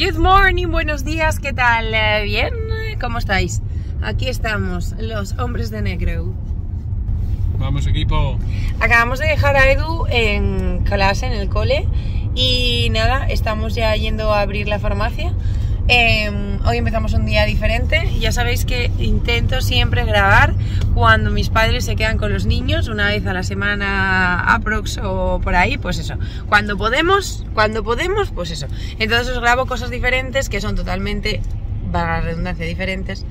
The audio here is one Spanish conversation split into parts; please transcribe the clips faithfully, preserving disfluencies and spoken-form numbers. Good morning, buenos días, ¿qué tal? ¿Bien? ¿Cómo estáis? Aquí estamos, los hombres de negro. Vamos, equipo. Acabamos de dejar a Edu en clase, en el cole. Y nada, estamos ya yendo a abrir la farmacia. Eh, hoy empezamos un día diferente. Ya sabéis que intento siempre grabar cuando mis padres se quedan con los niños, una vez a la semana aprox o por ahí, pues eso, cuando podemos, cuando podemos, pues eso. Entonces os grabo cosas diferentes que son totalmente, para la redundancia, diferentes,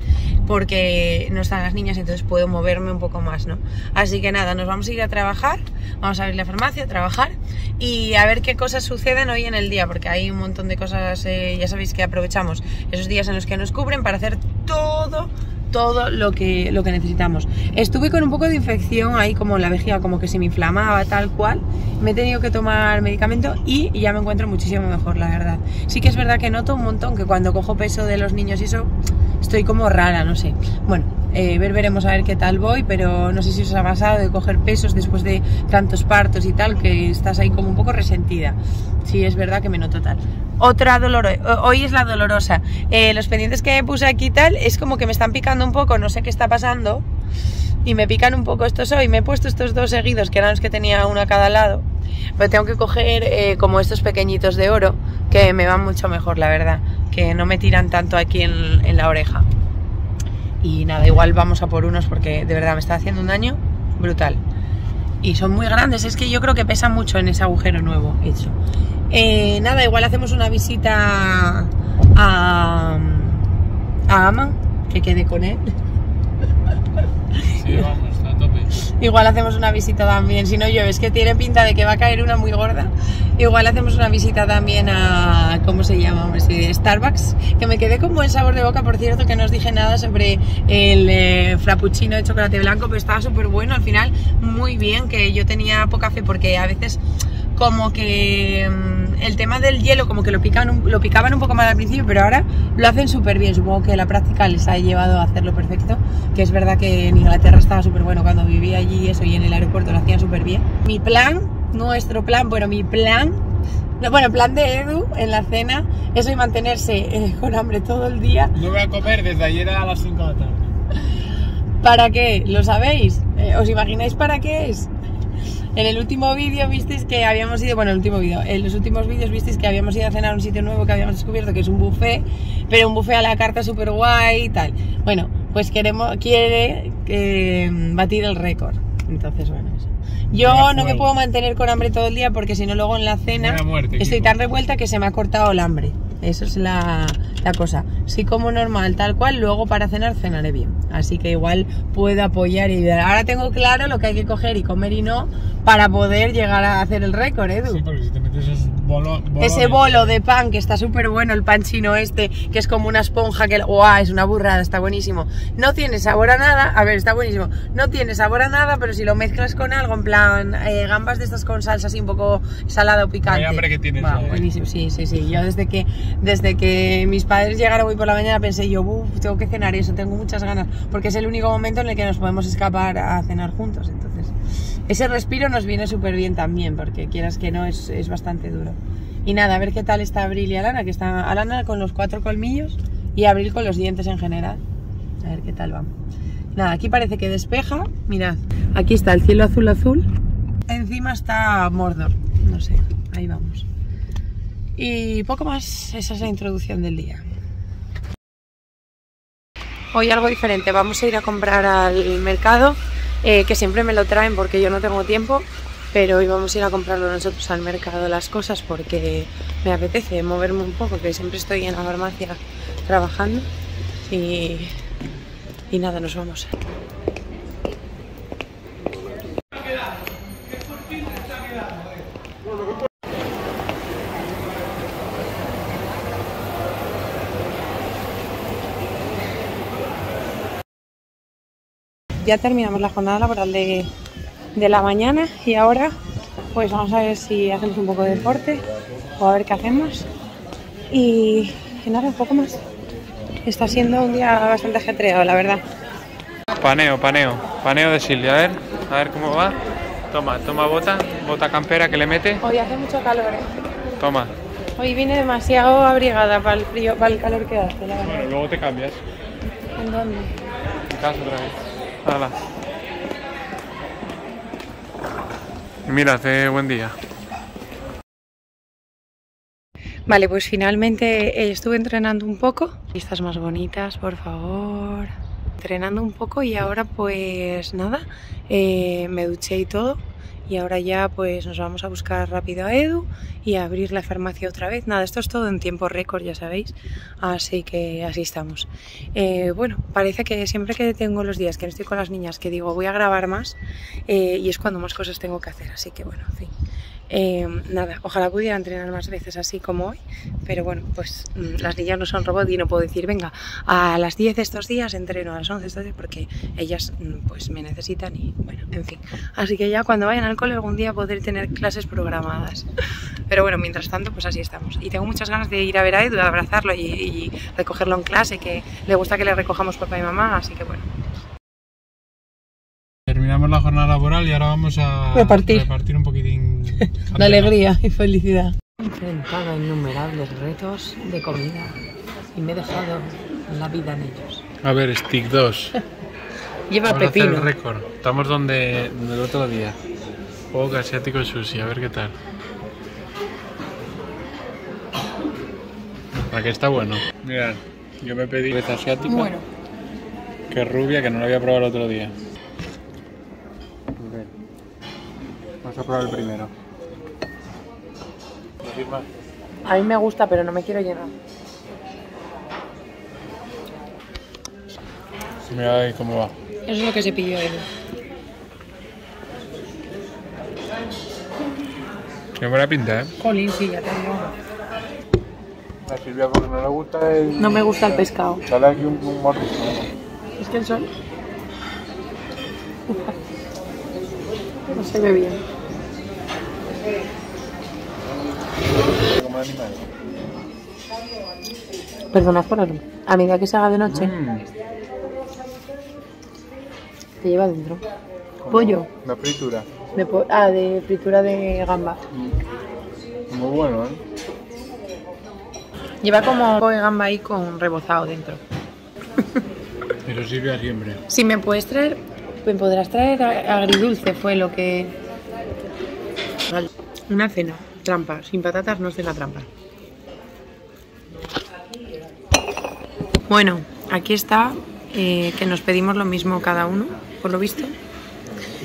porque no están las niñas, entonces puedo moverme un poco más, ¿no? Así que nada, nos vamos a ir a trabajar, vamos a abrir la farmacia, a trabajar y a ver qué cosas suceden hoy en el día, porque hay un montón de cosas, eh, ya sabéis que aprovechamos esos días en los que nos cubren para hacer todo, todo lo que, lo que necesitamos. Estuve con un poco de infección ahí, como en la vejiga, como que se me inflamaba, tal cual. Me he tenido que tomar medicamento y ya me encuentro muchísimo mejor, la verdad. Sí que es verdad que noto un montón que cuando cojo peso de los niños y eso, estoy como rara, no sé. Bueno, eh, ver, veremos a ver qué tal voy, pero no sé si os ha pasado de coger pesos después de tantos partos y tal, que estás ahí como un poco resentida. Sí, es verdad que me noto tal. Otra dolor, hoy es la dolorosa. Eh, los pendientes que me puse aquí tal, es como que me están picando un poco, no sé qué está pasando. Y me pican un poco estos hoy, me he puesto estos dos seguidos, que eran los que tenía uno a cada lado. Pero tengo que coger eh, como estos pequeñitos de oro, que me van mucho mejor, la verdad, que no me tiran tanto aquí en, en la oreja. Y nada, igual vamos a por unos porque de verdad me está haciendo un daño brutal. Y son muy grandes, es que yo creo que pesa mucho en ese agujero nuevo hecho. Eh, nada, igual hacemos una visita a, a Ama, que quede con él. Sí, vamos, está a tope. Igual hacemos una visita también, si no llueve, es que tiene pinta de que va a caer una muy gorda. Igual hacemos una visita también a, ¿cómo se llama? Hombre, sí, Starbucks, que me quedé con buen sabor de boca, por cierto, que no os dije nada sobre el eh, frappuccino de chocolate blanco, pero estaba súper bueno, al final muy bien, que yo tenía poca fe porque a veces como que mmm, el tema del hielo como que lo, pican, lo picaban un poco mal al principio, pero ahora lo hacen súper bien. Supongo que la práctica les ha llevado a hacerlo perfecto, que es verdad que en Inglaterra estaba súper bueno cuando vivía allí eso, y en el aeropuerto lo hacían súper bien. Mi plan, nuestro plan, bueno, mi plan, bueno, plan de Edu en la cena es hoy mantenerse eh, con hambre todo el día. No voy a comer desde ayer a las cinco de la tarde. ¿Para qué? ¿Lo sabéis? Eh, ¿os imagináis para qué es? En el último vídeo visteis que habíamos ido, bueno, el último vídeo, en los últimos vídeos visteis que habíamos ido a cenar a un sitio nuevo que habíamos descubierto, que es un buffet, pero un buffet a la carta súper guay y tal. Bueno, pues queremos, quiere eh, batir el récord. Entonces, bueno, eso. Yo no me puedo mantener con hambre todo el día porque si no luego en la cena estoy tan revuelta que se me ha cortado el hambre. Eso es la, la cosa. Si como normal, tal cual, luego para cenar cenaré bien. Así que igual puedo apoyar y dar. Ahora tengo claro lo que hay que coger y comer y no para poder llegar a hacer el récord, Edu. Sí, porque si te metes esos bolo, bolo, ese bolo de pan que está súper bueno, el pan chino este, que es como una esponja, que ¡guau! Es una burrada, está buenísimo. No tiene sabor a nada, a ver, está buenísimo. No tiene sabor a nada, pero si lo mezclas con algo, en plan eh, gambas de estas con salsa así un poco salada o picante. Vaya hambre que tienes, wow, eh. Buenísimo, sí, sí, sí. Yo desde que... Desde que mis padres llegaron hoy por la mañana pensé yo, uff, tengo que cenar eso, tengo muchas ganas, porque es el único momento en el que nos podemos escapar a cenar juntos, entonces ese respiro nos viene súper bien también, porque quieras que no, es, es bastante duro. Y nada, a ver qué tal está Abril y Alana, que está Alana con los cuatro colmillos y Abril con los dientes en general, a ver qué tal vamos. Nada, aquí parece que despeja, mirad, aquí está el cielo azul azul, encima está Mordor, no sé, ahí vamos. Y poco más, esa es la introducción del día. Hoy algo diferente, vamos a ir a comprar al mercado, eh, que siempre me lo traen porque yo no tengo tiempo, pero hoy vamos a ir a comprarlo nosotros al mercado las cosas porque me apetece moverme un poco, que siempre estoy en la farmacia trabajando y, y nada, nos vamos. Ya terminamos la jornada laboral de, de la mañana y ahora pues vamos a ver si hacemos un poco de deporte o a ver qué hacemos y, y nada, un poco más. Está siendo un día bastante ajetreado, la verdad. Paneo, paneo, paneo de Silvia, a ver, a ver cómo va. Toma, toma bota, bota campera que le mete. Hoy hace mucho calor, eh. Toma, Hoy vine demasiado abrigada para el frío, para el calor que hace, la verdad. Bueno, luego te cambias. ¿En dónde? En casa otra vez. Hala. Y mira, hace buen día. Vale, pues finalmente eh, estuve entrenando un poco. Vistas más bonitas, por favor. Entrenando un poco y ahora pues nada, eh, me duché y todo. Y ahora ya pues nos vamos a buscar rápido a Edu y a abrir la farmacia otra vez. Nada, esto es todo en tiempo récord, ya sabéis. Así que así estamos. Eh, bueno, parece que siempre que tengo los días que no estoy con las niñas, que digo voy a grabar más, eh, y es cuando más cosas tengo que hacer. Así que bueno, en fin. Eh, nada, ojalá pudiera entrenar más veces así como hoy, pero bueno, pues las niñas no son robot y no puedo decir venga, a las diez de estos días entreno, a las once de estos días, porque ellas pues me necesitan y bueno, en fin. Así que ya cuando vayan al cole algún día podré tener clases programadas, pero bueno, mientras tanto pues así estamos. Y tengo muchas ganas de ir a ver a Edu, de abrazarlo y, y recogerlo en clase, que le gusta que le recojamos papá y mamá, así que bueno. Terminamos la jornada laboral y ahora vamos a repartir, repartir un poquitín de alegría y felicidad. He enfrentado innumerables retos de comida y me he dejado la vida en ellos. A ver, Stick dos. Lleva vamos pepino. A hacer el récord. Estamos donde el otro día. Juego asiático sushi, a ver qué tal. ¿Para qué está bueno? Mirad, yo me pedí esta asiática. Bueno. Que es rubia, que no la había probado el otro día. Vamos a probar el primero. A mí me gusta, pero no me quiero llenar. Mira ahí cómo va. Eso es lo que se pilló él. Qué buena pinta, ¿eh? Jolín, sí, ya te digo. La Silvia porque no le gusta el... No me gusta el pescado. Sale aquí un, un mordisco. Es que el sol... No se ve bien. Perdonad por algo. A medida que se haga de noche, mm. Te lleva dentro. Pollo. De fritura. De po ah, de fritura de gamba. Mm. Muy bueno, ¿eh? Lleva como pollo de gamba ahí con rebozado dentro. Pero sirve a siempre. Si me puedes traer, me podrás traer agridulce, fue lo que. Vale. Una cena, trampa, sin patatas no es cena trampa. Bueno, aquí está, eh, que nos pedimos lo mismo cada uno, por lo visto.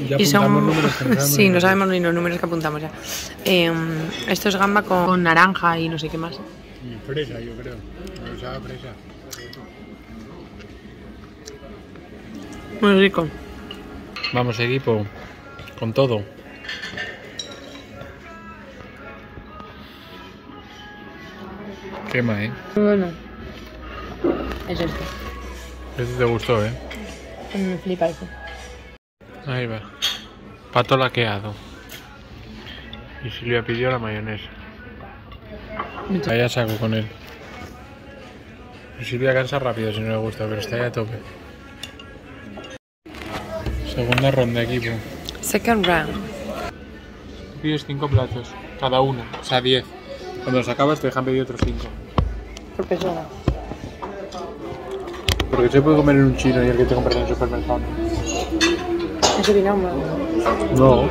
Ya y son... sí, no sabemos ni los números que apuntamos ya. Eh, esto es gamba con, con naranja y no sé qué más. Y fresa, yo creo. O sea, fresa. Muy rico. Vamos, equipo, con todo. Quema, ¿eh? Bueno. Es este. Este te gustó, ¿eh? Me flipa este. Ahí va. Pato laqueado. Y Silvia pidió la mayonesa. Ahí ya saco con él. Silvia cansa rápido si no le gusta, pero está ya a tope. Segunda ronda, equipo. Second round. Pides cinco platos, cada uno, o sea diez. Cuando los acabas te dejan pedir otros cinco. Por persona. Porque se puede comer en un chino y el que te compras en el supermercado. ¿Eso viene a un lado? No.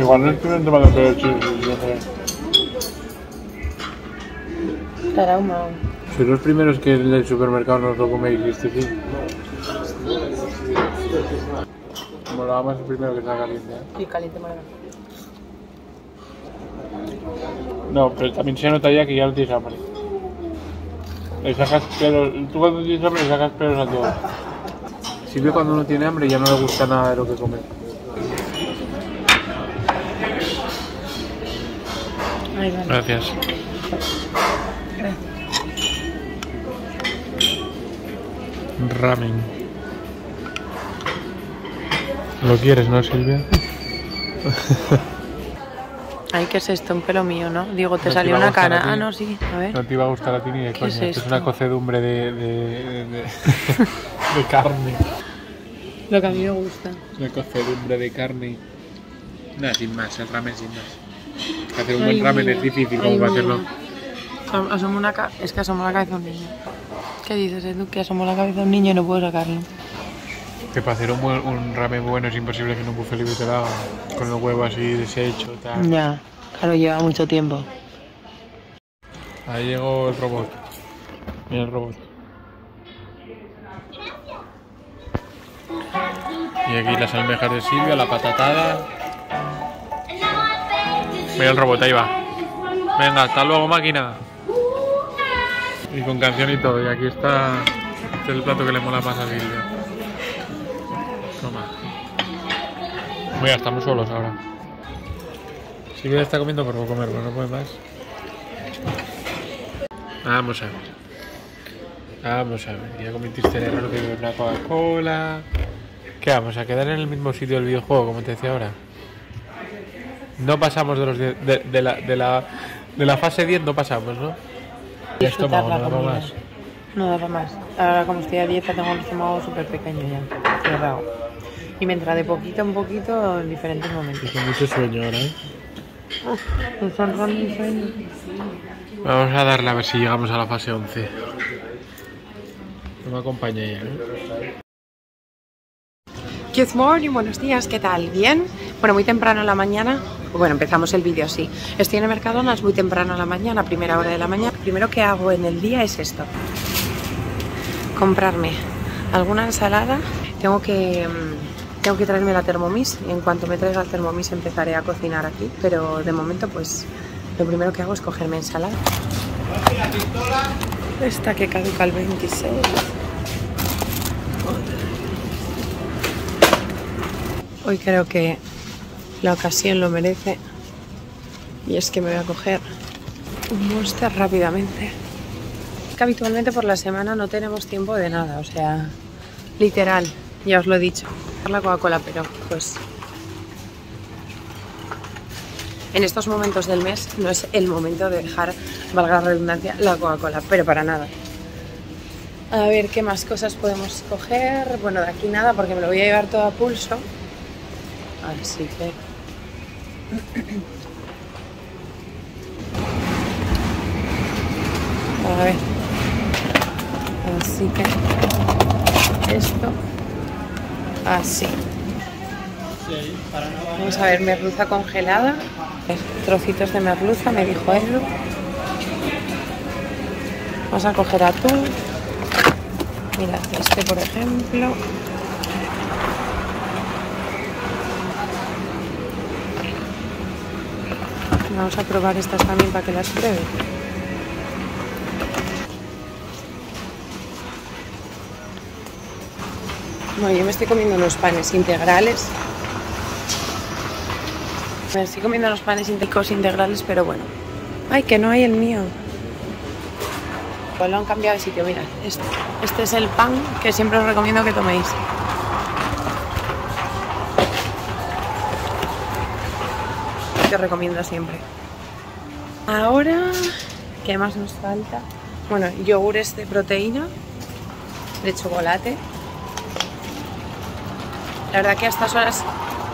Igual no estuvieron tomando el peor chino. Estará ahumado. Sois los primeros que en el supermercado no os lo coméis y este fin. Como lo amas el primero que está caliente, ¿eh? Sí, caliente, madre. No, pero también se notaría que ya lo tienes hambre. Le sacas pelos... Tú cuando tienes hambre le sacas pelos a todo. Sirve cuando uno tiene hambre y ya no le gusta nada de lo que come. Ay, vale. Gracias. Gracias. Ramen. ¿Lo quieres, no, Silvia? Ay, ¿qué es esto? Un pelo mío, ¿no? Digo, te no salió te una cana. Ah, no, sí. A ver. No te iba a gustar a ti ni de coña. Es, esto es una cocedumbre de, de, de, de, de carne. Lo que a mí me gusta. Una cocedumbre de carne. Nada, sin más, el ramen sin más. Hacer un ay, buen ramen mía. Es difícil como para hacerlo. Asomo una ca... Es que asomo la cabeza a un niño. ¿Qué dices, Edu? Que asomo la cabeza a un niño y no puedo sacarlo. Que para hacer un, un ramen bueno es imposible que en un buffet libre te lo haga. Con los huevos así deshechos, tal. Ya, claro, lleva mucho tiempo. Ahí llegó el robot. Mira el robot. Y aquí las almejas de Silvia, la patatada. Mira el robot, ahí va. Venga, hasta luego, máquina. Y con canción y todo. Y aquí está, este es el plato que le mola más a Silvia. Toma. Mira, estamos solos ahora. Silvia está comiendo por comer, pero no puede más. Vamos a ver. Vamos a ver. Ya cometiste el error de beber una Coca-Cola. ¿Qué vamos a quedar en el mismo sitio del videojuego, como te decía ahora? No pasamos de los de, de, de, la, de, la, de la fase diez, no pasamos, ¿no? El estómago no daba más. No daba más. Ahora como estoy a dieta tengo el estómago súper pequeño ya, cerrado. Y me entra de poquito en poquito en diferentes momentos. Tengo mucho sueño ahora, ¿eh? Uh, me sonró mi sueño. Vamos a darle a ver si llegamos a la fase once. No me acompaña ella, ¿eh? Good morning, buenos días, ¿qué tal? ¿Bien? Bueno, muy temprano en la mañana, bueno, empezamos el vídeo así. Estoy en el Mercadona, es muy temprano en la mañana, primera hora de la mañana. Lo primero que hago en el día es esto. Comprarme alguna ensalada. Tengo que, tengo que traerme la Thermomix. En cuanto me traiga el Thermomix empezaré a cocinar aquí. Pero de momento, pues, lo primero que hago es cogerme ensalada. Esta que caduca el veintiséis. Hoy creo que la ocasión lo merece y es que me voy a coger un Monster rápidamente. Es que habitualmente por la semana no tenemos tiempo de nada, o sea, literal, ya os lo he dicho. La Coca-Cola, pero pues en estos momentos del mes no es el momento de dejar, valga la redundancia, la Coca-Cola, pero para nada. A ver qué más cosas podemos coger. Bueno, de aquí nada porque me lo voy a llevar todo a pulso. Así que... A ver... Así que... Esto... Así... Vamos a ver, merluza congelada... Trocitos de merluza, me dijo Edu... Vamos a coger atún... Mirad, este por ejemplo... Vamos a probar estas también para que las pruebe. Bueno, yo me estoy comiendo unos panes integrales. Me estoy comiendo unos panes ricos integrales, pero bueno. Ay, que no hay el mío. Pues lo han cambiado de sitio, mirad. Este, este es el pan que siempre os recomiendo que toméis. Que recomiendo siempre. Ahora, ¿qué más nos falta? Bueno, yogures de proteína, de chocolate. La verdad que a estas horas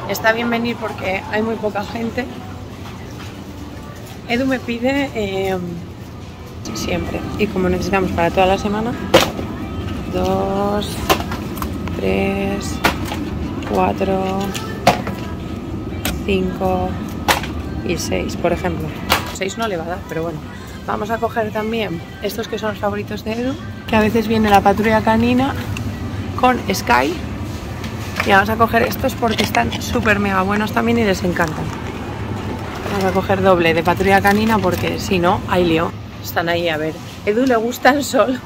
está bien venir porque hay muy poca gente. Edu me pide eh, siempre, y como necesitamos para toda la semana, dos, tres, cuatro, cinco... y seis, por ejemplo. seis no le va a dar, pero bueno. Vamos a coger también estos que son los favoritos de Edu, que a veces viene la patrulla canina con Sky. Y vamos a coger estos porque están súper mega buenos también y les encantan. Vamos a coger doble de patrulla canina porque si no, hay lío. Están ahí, a ver. Edu le gustan solo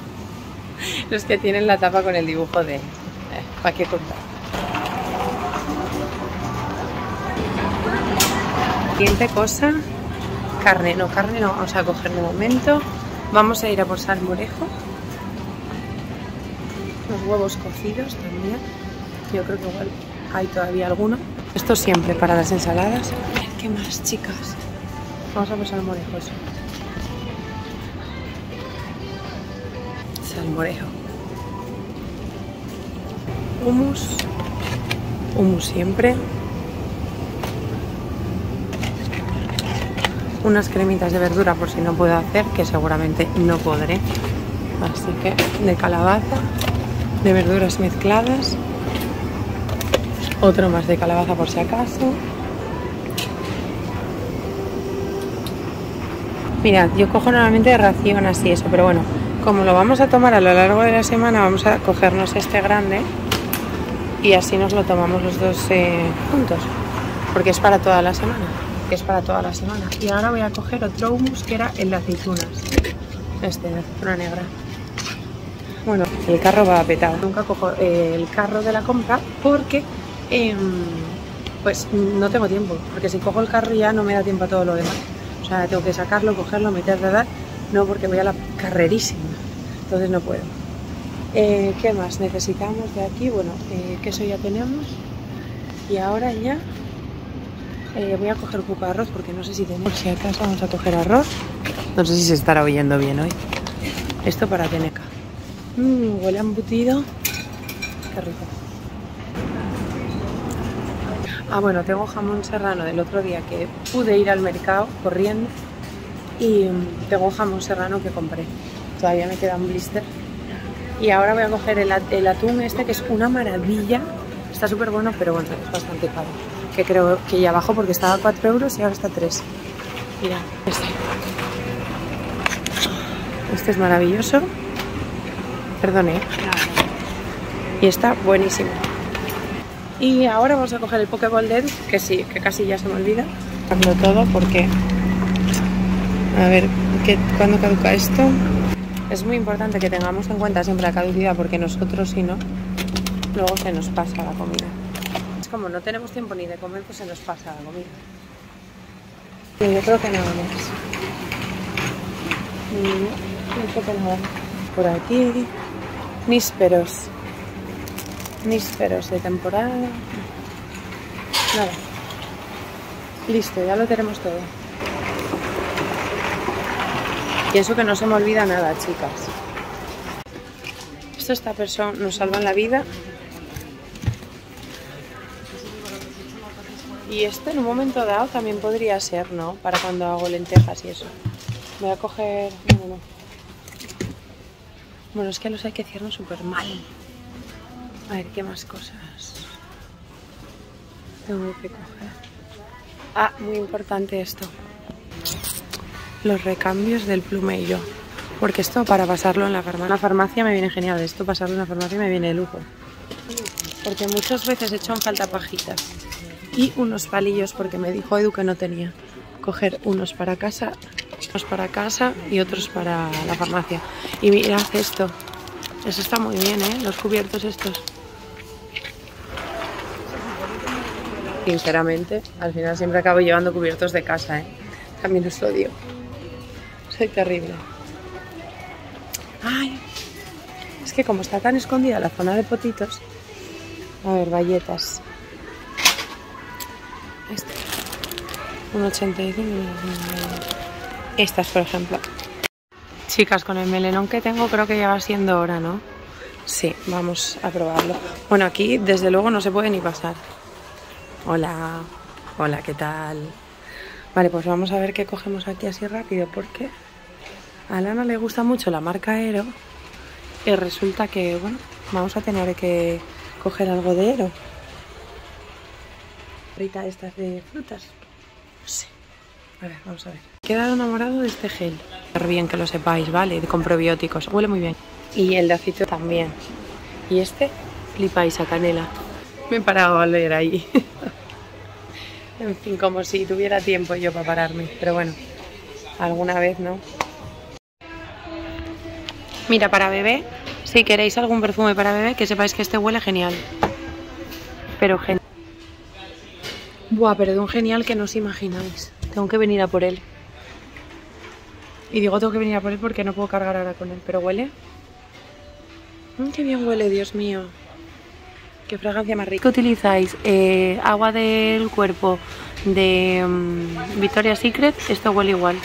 los que tienen la tapa con el dibujo de... Eh, ¿Para qué contar? Siguiente cosa, carne, no, carne no, vamos a coger de momento. Vamos a ir a por salmorejo. Los huevos cocidos también. Yo creo que igual hay todavía alguno. Esto siempre para las ensaladas. A ver, ¿qué más, chicas? Vamos a por salmorejo, eso. Salmorejo. Hummus. Hummus siempre. unas cremitas de verdura por si no puedo hacer, que seguramente no podré. Así que de calabaza, de verduras mezcladas, otro más de calabaza por si acaso. Mirad, yo cojo normalmente ración así eso, pero bueno, como lo vamos a tomar a lo largo de la semana, vamos a cogernos este grande y así nos lo tomamos los dos eh, juntos, porque es para toda la semana, que es para toda la semana. Y ahora voy a coger otro hummus que era el de aceitunas, este de aceituna negra. Bueno, el carro va petado. Nunca cojo eh, el carro de la compra porque eh, pues no tengo tiempo, porque si cojo el carro ya no me da tiempo a todo lo demás. O sea, tengo que sacarlo, cogerlo, meterlo, dar, no, porque voy a la carrerísima, entonces no puedo. Eh, ¿Qué más necesitamos de aquí? Bueno, eh, queso ya tenemos y ahora ya eh, voy a coger un poco de arroz porque no sé si tenemos, si acaso vamos a coger arroz. No sé si se estará oyendo bien hoy. Esto para Teneca. Mmm, huele a embutido. Qué rico. Ah, bueno, tengo jamón serrano del otro día que pude ir al mercado corriendo y tengo jamón serrano que compré. Todavía me queda un blister. Y ahora voy a coger el, el atún este que es una maravilla. Está súper bueno, pero bueno, es bastante caro. Que creo que ya bajó porque estaba a cuatro euros y ahora está a tres. Mirad, este. Este es maravilloso. Perdone. Y está buenísimo. Y ahora vamos a coger el Pokéball de Edu, que sí, que casi ya se me olvida. Hazlo todo porque... A ver, ¿qué, ¿cuándo caduca esto? Es muy importante que tengamos en cuenta siempre la caducidad porque nosotros, si no, luego se nos pasa la comida. Es como no tenemos tiempo ni de comer, pues se nos pasa la comida. Y yo creo que nada más. No, no creo que nada. Por aquí... Nísperos. Nísperos de temporada. Nada. Listo, ya lo tenemos todo. Y eso que no se me olvida nada, chicas. Esto, esta persona nos salva la vida. Y esto en un momento dado también podría ser, ¿no? Para cuando hago lentejas y eso. Voy a coger... Bueno, no. Bueno, es que los hay que hacerlo súper mal. A ver, ¿qué más cosas tengo que coger? Ah, muy importante esto. Los recambios del plumeillo. Porque esto para pasarlo en la farmacia. En la farmacia me viene genial. Esto pasarlo en la farmacia me viene de lujo. Porque muchas veces he hecho en falta pajitas. Y unos palillos porque me dijo Edu que no tenía. Coger unos para casa, unos para casa y otros para la farmacia. Y mirad esto. Eso está muy bien, ¿eh? Los cubiertos estos. Sinceramente, al final siempre acabo llevando cubiertos de casa, ¿eh? También os lo digo. Soy terrible. Ay, es que como está tan escondida la zona de potitos... A ver, galletas. Este. un ochenta y cinco. Estas, por ejemplo. Chicas, con el melenón que tengo creo que ya va siendo hora, ¿no? Sí, vamos a probarlo. Bueno, aquí desde luego no se puede ni pasar. Hola, hola, ¿qué tal? Vale, pues vamos a ver qué cogemos aquí así rápido, porque a Lana le gusta mucho la marca Aero y resulta que, bueno, vamos a tener que coger algo de Aero. Rita, estas de frutas. No sé. A ver, vamos a ver. He quedado enamorado de este gel. Bien que lo sepáis, ¿vale? Con probióticos. Huele muy bien. Y el de aceituna también. Y este, flipáis a canela. Me he parado a leer ahí. En fin, como si tuviera tiempo yo para pararme. Pero bueno, alguna vez, ¿no? Mira, para bebé, si queréis algún perfume para bebé, que sepáis que este huele genial. Pero genial. Buah, pero de un genial que no os imagináis. Tengo que venir a por él. Y digo tengo que venir a por él porque no puedo cargar ahora con él. Pero huele. Mm, ¡qué bien huele, Dios mío! ¡Qué fragancia más rica! ¿Qué utilizáis? Eh, agua del cuerpo de um, Victoria's Secret. Esto huele igual.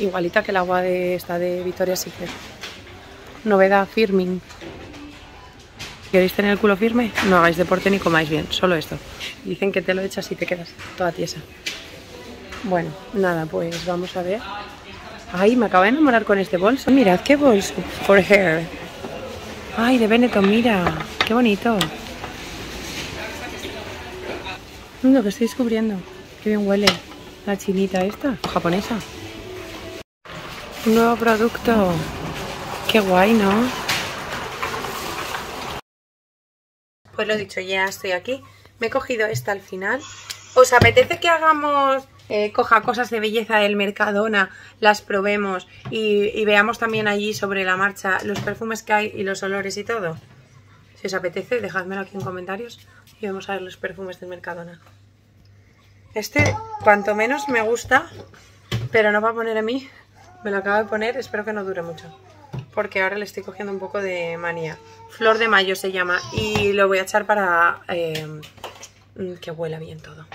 Igualita que el agua de esta de Victoria's Secret. Novedad, firming. ¿Queréis tener el culo firme? No hagáis deporte ni comáis bien. Solo esto. Dicen que te lo echas y te quedas toda tiesa. Bueno, nada, pues vamos a ver. Ay, me acabo de enamorar con este bolso. Mirad qué bolso. For hair. Ay, de Benetton, mira. Qué bonito. Lo que estoy descubriendo. Qué bien huele. La chinita esta, japonesa. Un nuevo producto. Qué guay, ¿no? Pues lo dicho, ya estoy aquí. Me he cogido esta al final. ¿Os apetece que hagamos... Eh, coja cosas de belleza del Mercadona, las probemos y, y veamos también allí sobre la marcha los perfumes que hay y los olores y todo? Si os apetece, dejadmelo aquí en comentarios y vamos a ver los perfumes del Mercadona. Este, cuanto menos, me gusta, pero no va a poner a mí. Me lo acabo de poner, espero que no dure mucho, porque ahora le estoy cogiendo un poco de manía. Flor de Mayo se llama y lo voy a echar para eh, que huela bien todo.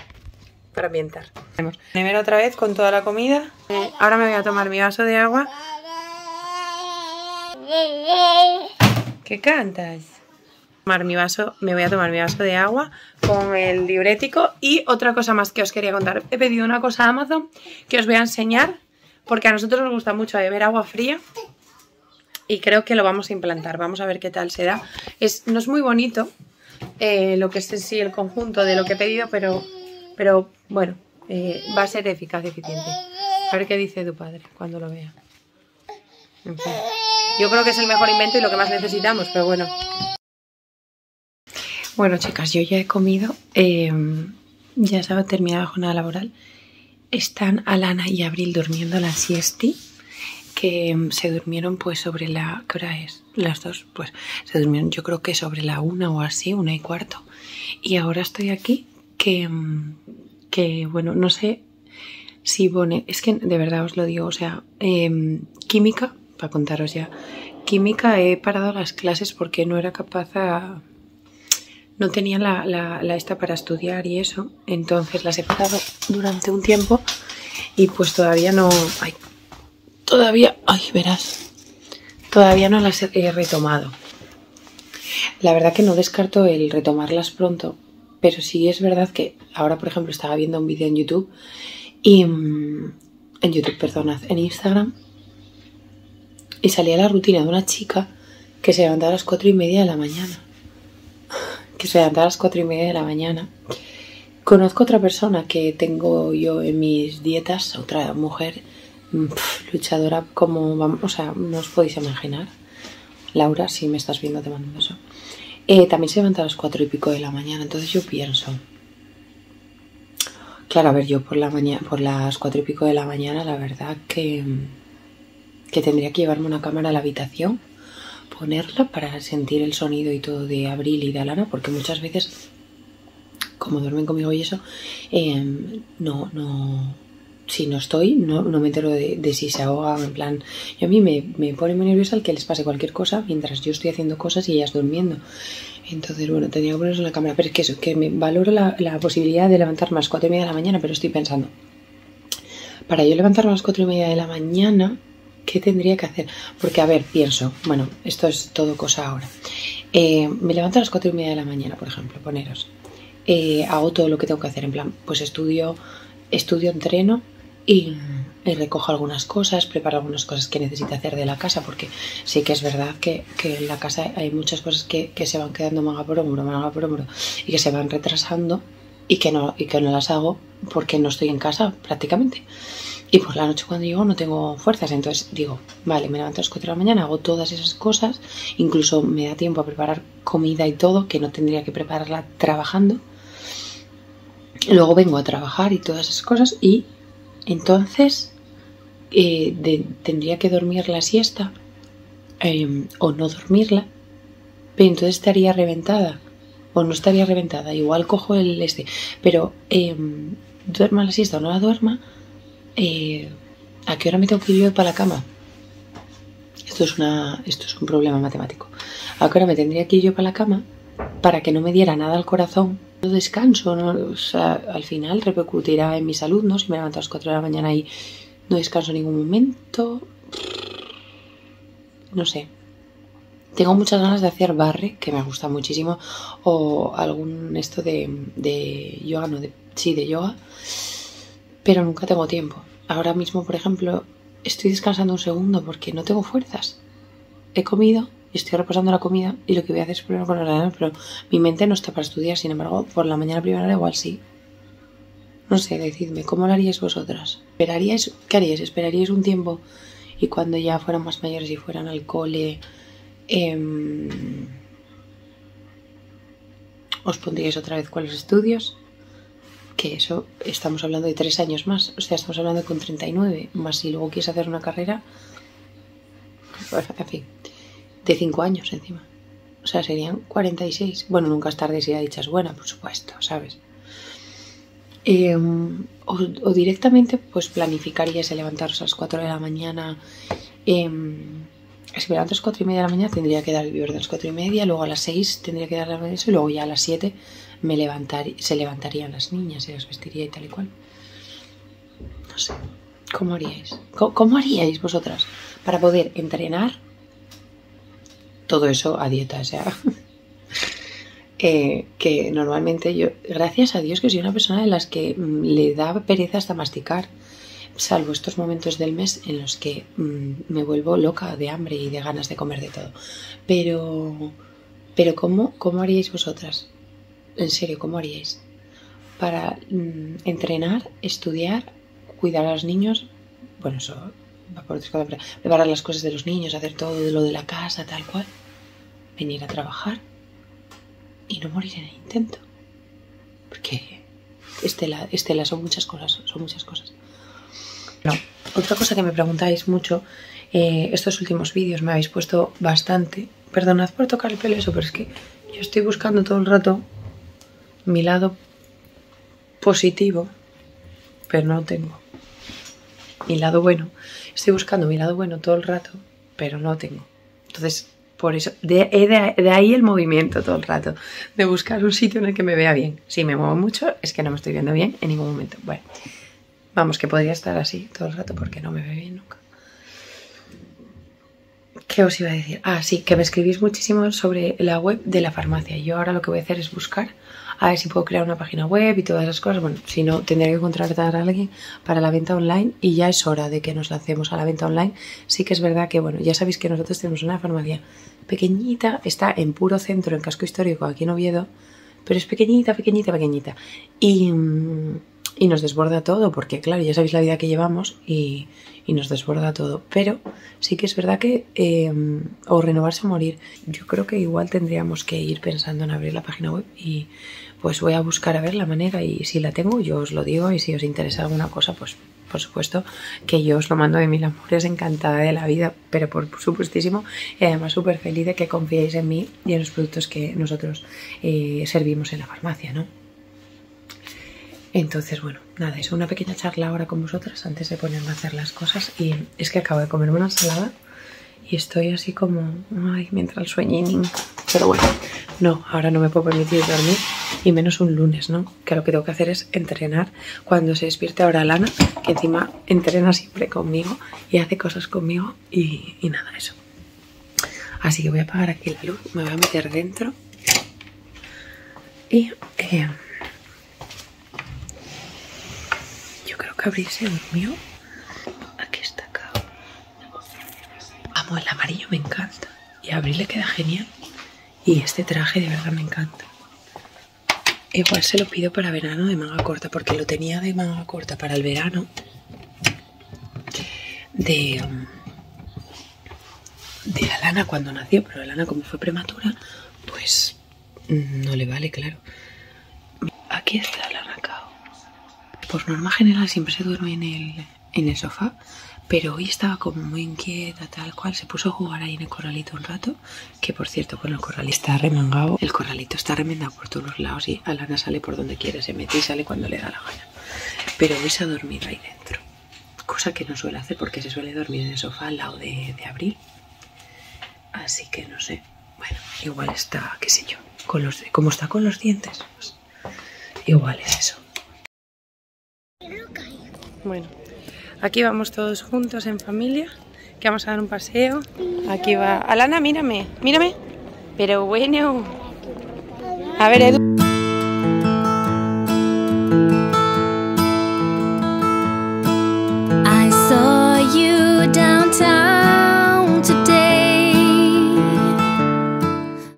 Para ambientar. Primero otra vez con toda la comida. Ahora me voy a tomar mi vaso de agua. ¿Qué cantas? Tomar mi vaso, me voy a tomar mi vaso de agua con el diurético. Y otra cosa más que os quería contar. He pedido una cosa a Amazon que os voy a enseñar, porque a nosotros nos gusta mucho beber agua fría. Y creo que lo vamos a implantar. Vamos a ver qué tal se da. Es, no es muy bonito eh, lo que es en sí el conjunto de lo que he pedido, pero... Pero bueno, eh, va a ser eficaz y eficiente. A ver qué dice tu padre cuando lo vea. En fin, yo creo que es el mejor invento y lo que más necesitamos, pero bueno. Bueno, chicas, yo ya he comido. Eh, ya se ha terminado la jornada laboral. Están Alana y Abril durmiendo la siesti. Que se durmieron pues sobre la... ¿Qué hora es? Las dos. Pues se durmieron yo creo que sobre la una o así, una y cuarto. Y ahora estoy aquí. Que, que, bueno, no sé si Bonet... Es que de verdad os lo digo, o sea, eh, química, para contaros ya, química he parado las clases porque no era capaz a... No tenía la, la, la esta para estudiar y eso, entonces las he parado durante un tiempo y pues todavía no... Ay, todavía... Ay, verás. Todavía no las he retomado. La verdad que no descarto el retomarlas pronto. Pero sí es verdad que ahora, por ejemplo, estaba viendo un vídeo en YouTube y... En YouTube, perdonad, en Instagram. Y salía la rutina de una chica que se levantaba a las cuatro y media de la mañana. Que se levantaba a las cuatro y media de la mañana. Conozco otra persona que tengo yo en mis dietas, otra mujer pff, luchadora como... Vamos, o sea, no os podéis imaginar. Laura, si me estás viendo, te mando un beso. Eh, también se levanta a las cuatro y pico de la mañana, entonces yo pienso... Claro, a ver, yo por la mañana, por las cuatro y pico de la mañana, la verdad que, que tendría que llevarme una cámara a la habitación, ponerla para sentir el sonido y todo de Abril y de Alana, porque muchas veces, como duermen conmigo y eso, eh, no, no... Si no estoy, no, no me entero de, de si se ahogan, en plan... Yo a mí me, me pone muy nerviosa el que les pase cualquier cosa mientras yo estoy haciendo cosas y ellas durmiendo. Entonces, bueno, tenía que ponerse en la cámara. Pero es que eso, que me valoro la, la posibilidad de levantarme a las cuatro y media de la mañana, pero estoy pensando... Para yo levantarme a las cuatro y media de la mañana, ¿qué tendría que hacer? Porque, a ver, pienso... Bueno, esto es todo cosa ahora. Eh, me levanto a las cuatro y media de la mañana, por ejemplo, poneros. Eh, hago todo lo que tengo que hacer, en plan, pues estudio... Estudio, entreno y, y recojo algunas cosas, preparo algunas cosas que necesite hacer de la casa, porque sí que es verdad que, que en la casa hay muchas cosas que, que se van quedando manga por hombro, manga por hombro y que se van retrasando y que, no, y que no las hago porque no estoy en casa prácticamente. Y por la noche cuando llego no tengo fuerzas, entonces digo, vale, me levanto a las cuatro de la mañana, hago todas esas cosas, incluso me da tiempo a preparar comida y todo, que no tendría que prepararla trabajando. Luego vengo a trabajar y todas esas cosas y entonces eh, de, tendría que dormir la siesta eh, o no dormirla, pero entonces estaría reventada o no estaría reventada, igual cojo el este, pero eh, duerma la siesta o no la duerma, eh, ¿a qué hora me tengo que ir yo para la cama? Esto es, una, esto es un problema matemático. ¿A qué hora me tendría que ir yo para la cama para que no me diera nada al corazón? No descanso, ¿no? O sea, al final repercutirá en mi salud, ¿no? Si me levanto a las cuatro de la mañana y no descanso en ningún momento. No sé. Tengo muchas ganas de hacer barre, que me gusta muchísimo, o algún esto de, de yoga, no, de, sí, de yoga. pero nunca tengo tiempo. Ahora mismo, por ejemplo, estoy descansando un segundo porque no tengo fuerzas. He comido y estoy repasando la comida y lo que voy a hacer es ponerlo con el ordenador, pero mi mente no está para estudiar. Sin embargo, por la mañana primera hora igual sí. No sé, decidme, ¿cómo lo haríais vosotras? ¿Esperaríais? ¿Qué haríais? ¿Esperaríais un tiempo y cuando ya fueran más mayores y fueran al cole, eh, os pondríais otra vez con los estudios? Que eso, estamos hablando de tres años más, o sea, estamos hablando con treinta y nueve, más si luego quieres hacer una carrera, en fin, de cinco años encima, o sea, serían cuarenta y seis. Bueno, nunca es tarde si la dicha es buena, por supuesto, ¿sabes? Eh, o, o directamente, pues planificaríais levantaros a las cuatro de la mañana. Eh, si me levanto a las cuatro y media de la mañana, tendría que dar el viernes a las cuatro y media, luego a las seis tendría que dar la mesa y luego ya a las siete me levantar, se levantarían las niñas y las vestiría y tal y cual. No sé, ¿cómo haríais? ¿Cómo, cómo haríais vosotras para poder entrenar? Todo eso a dieta, o sea... Eh, que normalmente yo, gracias a Dios que soy una persona de las que mm, le da pereza hasta masticar, salvo estos momentos del mes en los que mm, me vuelvo loca de hambre y de ganas de comer de todo. Pero, pero ¿cómo, cómo haríais vosotras? En serio, ¿cómo haríais? Para mm, entrenar, estudiar, cuidar a los niños, bueno, eso va por otras cosas, preparar las cosas de los niños, hacer todo lo de la casa, tal cual, venir a trabajar. Y no morir en el intento. Porque Estela, Estela, son muchas cosas. Son muchas cosas. No. Otra cosa que me preguntáis mucho. Eh, estos últimos vídeos me habéis puesto bastante. Perdonad por tocar el pelo eso, pero es que yo estoy buscando todo el rato mi lado positivo. Pero no lo tengo. Mi lado bueno. Estoy buscando mi lado bueno todo el rato. Pero no lo tengo. Entonces... Por eso, de, de, de ahí el movimiento todo el rato, de buscar un sitio en el que me vea bien. Si me muevo mucho, es que no me estoy viendo bien en ningún momento. Bueno, vamos, que podría estar así todo el rato porque no me veo bien nunca. ¿Qué os iba a decir? Ah, sí, que me escribís muchísimo sobre la web de la farmacia. Yo ahora lo que voy a hacer es buscar, a ver si puedo crear una página web y todas esas cosas. Bueno, si no, tendré que contratar a alguien para la venta online y ya es hora de que nos lancemos a la venta online. Sí que es verdad que, bueno, ya sabéis que nosotros tenemos una farmacia pequeñita, está en puro centro, en casco histórico, aquí en Oviedo, pero es pequeñita, pequeñita, pequeñita. Y, y nos desborda todo, porque claro, ya sabéis la vida que llevamos y, y nos desborda todo. Pero sí que es verdad que eh, o renovarse o morir. Yo creo que igual tendríamos que ir pensando en abrir la página web y pues voy a buscar a ver la manera y si la tengo yo os lo digo y si os interesa alguna cosa pues por supuesto que yo os lo mando de mil amores, encantada de la vida, pero por supuestísimo, y además súper feliz de que confiéis en mí y en los productos que nosotros eh, servimos en la farmacia, ¿no? Entonces, bueno, nada, es una pequeña charla ahora con vosotras antes de ponerme a hacer las cosas. Y es que acabo de comerme una ensalada y estoy así como, ay, mientras el sueñín. Pero bueno, no, ahora no me puedo permitir dormir y menos un lunes, ¿no? Que lo que tengo que hacer es entrenar cuando se despierte ahora Lana, que encima entrena siempre conmigo y hace cosas conmigo y, y nada, eso. Así que voy a apagar aquí la luz, me voy a meter dentro y... Eh, Gabriel se durmió. Aquí está acá. Amo el amarillo, me encanta. Y a Abril le queda genial. Y este traje de verdad me encanta. Igual se lo pido para verano de manga corta, porque lo tenía de manga corta para el verano. De, de la Lana cuando nació, pero la Lana como fue prematura, pues no le vale, claro. Aquí está la Lana acá. Por norma general siempre se duerme en el, en el sofá, pero hoy estaba como muy inquieta, tal cual. Se puso a jugar ahí en el corralito un rato, que por cierto, bueno, el corralito está remangado. El corralito está remendado por todos los lados y Alana sale por donde quiere, se mete y sale cuando le da la gana. Pero hoy se ha dormido ahí dentro, cosa que no suele hacer porque se suele dormir en el sofá al lado de, de Abril. Así que no sé, bueno, igual está, qué sé yo, con los, como está con los dientes, pues, igual es eso. Bueno, aquí vamos todos juntos en familia, que vamos a dar un paseo. Aquí va... Alana, mírame, mírame. Pero bueno... A ver, Edu...